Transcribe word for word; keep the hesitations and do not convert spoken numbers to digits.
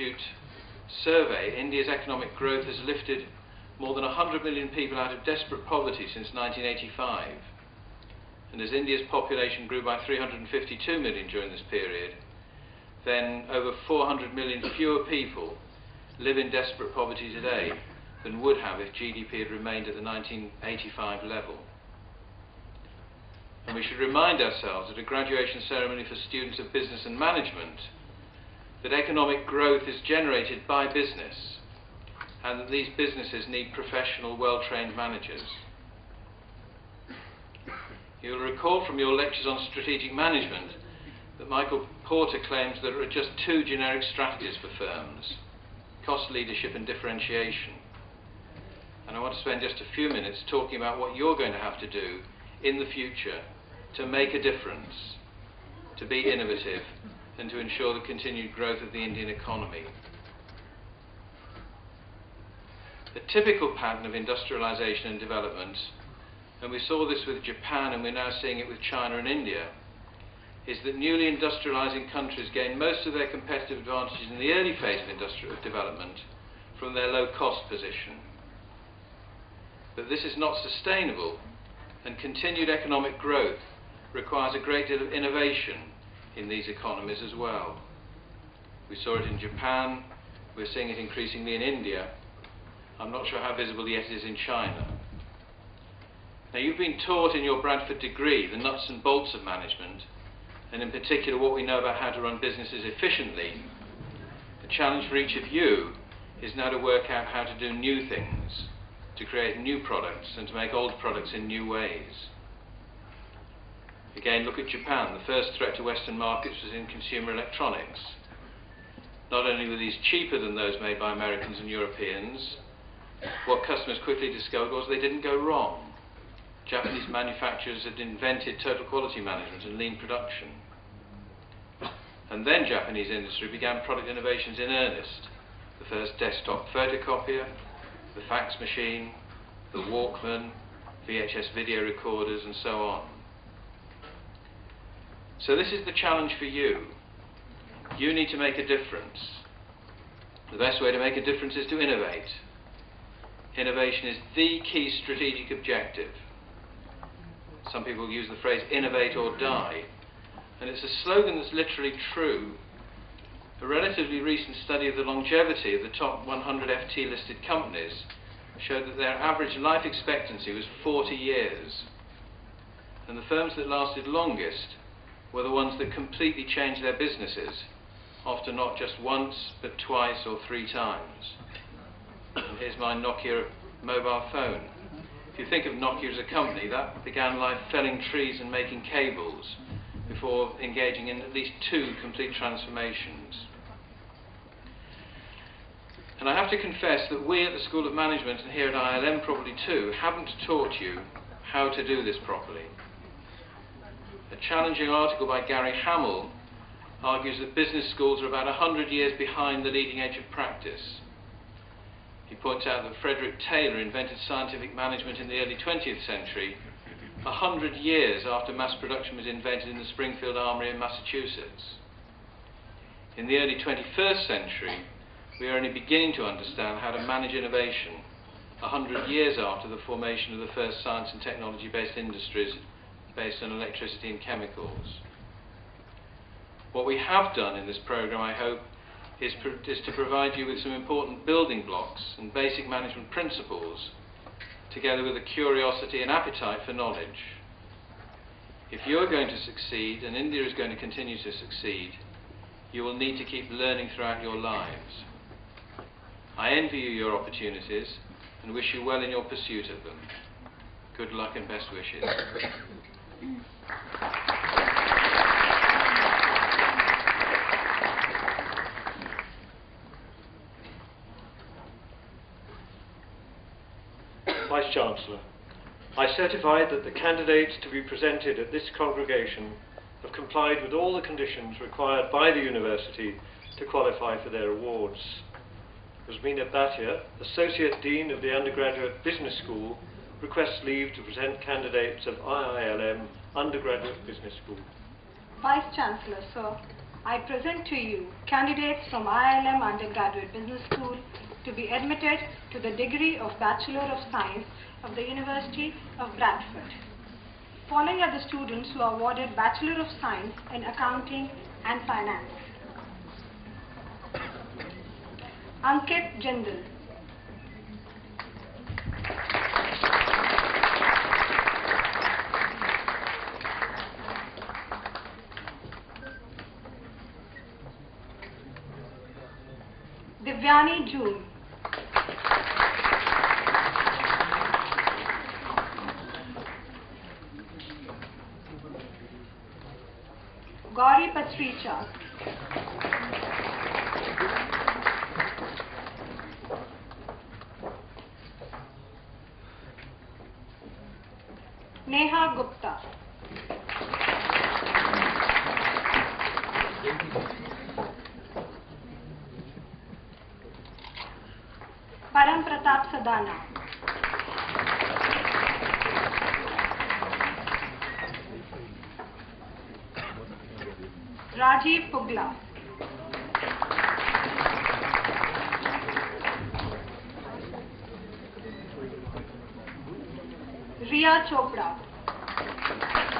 Institute survey, India's economic growth has lifted more than one hundred million people out of desperate poverty since nineteen eighty-five. And as India's population grew by three hundred fifty-two million during this period, then over four hundred million fewer people live in desperate poverty today than would have if G D P had remained at the nineteen eighty-five level. And we should remind ourselves at a graduation ceremony for students of business and management that economic growth is generated by business, and that these businesses need professional, well-trained managers. You'll recall from your lectures on strategic management that Michael Porter claims that there are just two generic strategies for firms: cost leadership and differentiation. And I want to spend just a few minutes talking about what you're going to have to do in the future to make a difference, to be innovative, and to ensure the continued growth of the Indian economy. The typical pattern of industrialization and development, and we saw this with Japan and we're now seeing it with China and India, is that newly industrializing countries gain most of their competitive advantages in the early phase of industrial development from their low-cost position. But this is not sustainable, and continued economic growth requires a great deal of innovation in these economies as well. We saw it in Japan, we're seeing it increasingly in India. I'm not sure how visible yet it is in China. Now, you've been taught in your Bradford degree the nuts and bolts of management, and in particular what we know about how to run businesses efficiently. The challenge for each of you is now to work out how to do new things, to create new products, and to make old products in new ways. Again, look at Japan. The first threat to Western markets was in consumer electronics. Not only were these cheaper than those made by Americans and Europeans, what customers quickly discovered was they didn't go wrong. Japanese manufacturers had invented total quality management and lean production. And then Japanese industry began product innovations in earnest. The first desktop photocopier, the fax machine, the Walkman, V H S video recorders, and so on. So this is the challenge for you. You need to make a difference. The best way to make a difference is to innovate. Innovation is the key strategic objective. Some people use the phrase "innovate or die," and it's a slogan that's literally true. A relatively recent study of the longevity of the top one hundred F T listed companies showed that their average life expectancy was forty years, and the firms that lasted longest were the ones that completely changed their businesses, often not just once but twice or three times. And here's my Nokia mobile phone. If you think of Nokia as a company, that began life felling trees and making cables before engaging in at least two complete transformations. And I have to confess that we at the School of Management, and here at I I L M probably too, haven't taught you how to do this properly. A challenging article by Gary Hamel argues that business schools are about one hundred years behind the leading edge of practice. He points out that Frederick Taylor invented scientific management in the early twentieth century, a hundred years after mass production was invented in the Springfield Armory in Massachusetts. In the early twenty-first century, we are only beginning to understand how to manage innovation, a hundred years after the formation of the first science and technology-based industries based on electricity and chemicals. What we have done in this program, I hope, Is, pro is to provide you with some important building blocks and basic management principles, together with a curiosity and appetite for knowledge. If you are going to succeed, and India is going to continue to succeed, you will need to keep learning throughout your lives. I envy you your opportunities and wish you well in your pursuit of them. Good luck and best wishes. Vice-Chancellor, I certify that the candidates to be presented at this congregation have complied with all the conditions required by the University to qualify for their awards. Rosmina Bhatia, Associate Dean of the Undergraduate Business School, requests leave to present candidates of I I L M Undergraduate Business School. Vice-Chancellor, sir, I present to you candidates from I I L M Undergraduate Business School to be admitted to the degree of Bachelor of Science of the University of Bradford. Following are the students who are awarded Bachelor of Science in Accounting and Finance. Ankit Jindal. Divyani Joon. Gauri Pasricha. Neha Gupta. Param Pratap Sadana. Rajiv Pugla. Rhea Chopra.